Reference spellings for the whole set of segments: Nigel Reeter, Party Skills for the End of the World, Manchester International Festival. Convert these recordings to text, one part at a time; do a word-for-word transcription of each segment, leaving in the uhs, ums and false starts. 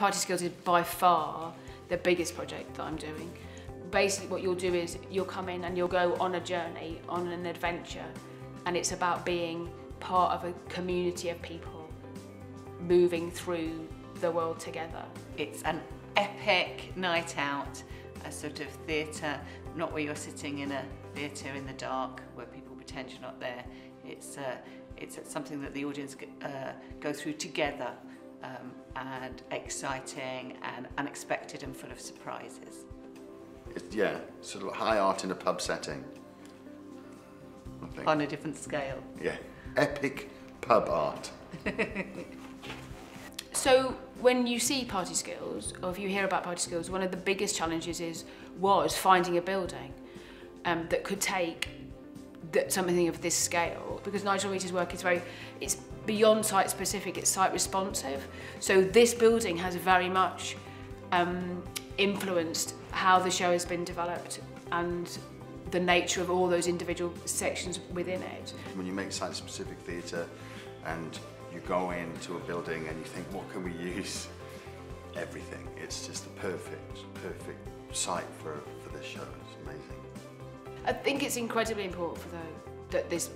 Party Skills is by far the biggest project that I'm doing. Basically what you'll do is you'll come in and you'll go on a journey, on an adventure, and it's about being part of a community of people moving through the world together. It's an epic night out, a sort of theatre, not where you're sitting in a theatre in the dark where people pretend you're not there. It's, uh, it's something that the audience uh, go through together, um, and exciting and unexpected and full of surprises. It's, yeah, sort of high art in a pub setting, I think. On a different scale. Yeah, epic pub art. So when you see Party Skills, or if you hear about Party Skills, one of the biggest challenges is was finding a building um, that could take that, something of this scale. Because Nigel Reeter's work is very, it's beyond site specific, it's site responsive. So this building has very much um, influenced how the show has been developed and the nature of all those individual sections within it. When you make site specific theatre and you go into a building and you think, what can we use? Everything. It's just the perfect, perfect site for, for this show. It's amazing. I think it's incredibly important for the, that this,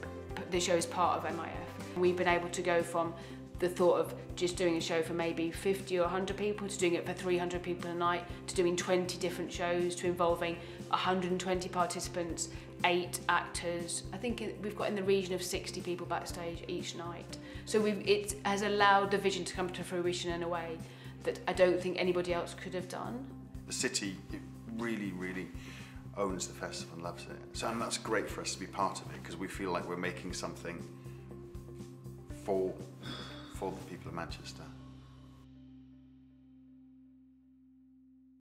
this show is part of M I F. We've been able to go from the thought of just doing a show for maybe fifty or a hundred people to doing it for three hundred people a night, to doing twenty different shows, to involving one hundred and twenty participants, eight actors. I think we've got in the region of sixty people backstage each night. So we've, it has allowed the vision to come to fruition in a way that I don't think anybody else could have done. The city really, really owns the festival and loves it. So, and that's great for us to be part of it, because we feel like we're making something for for the people of Manchester.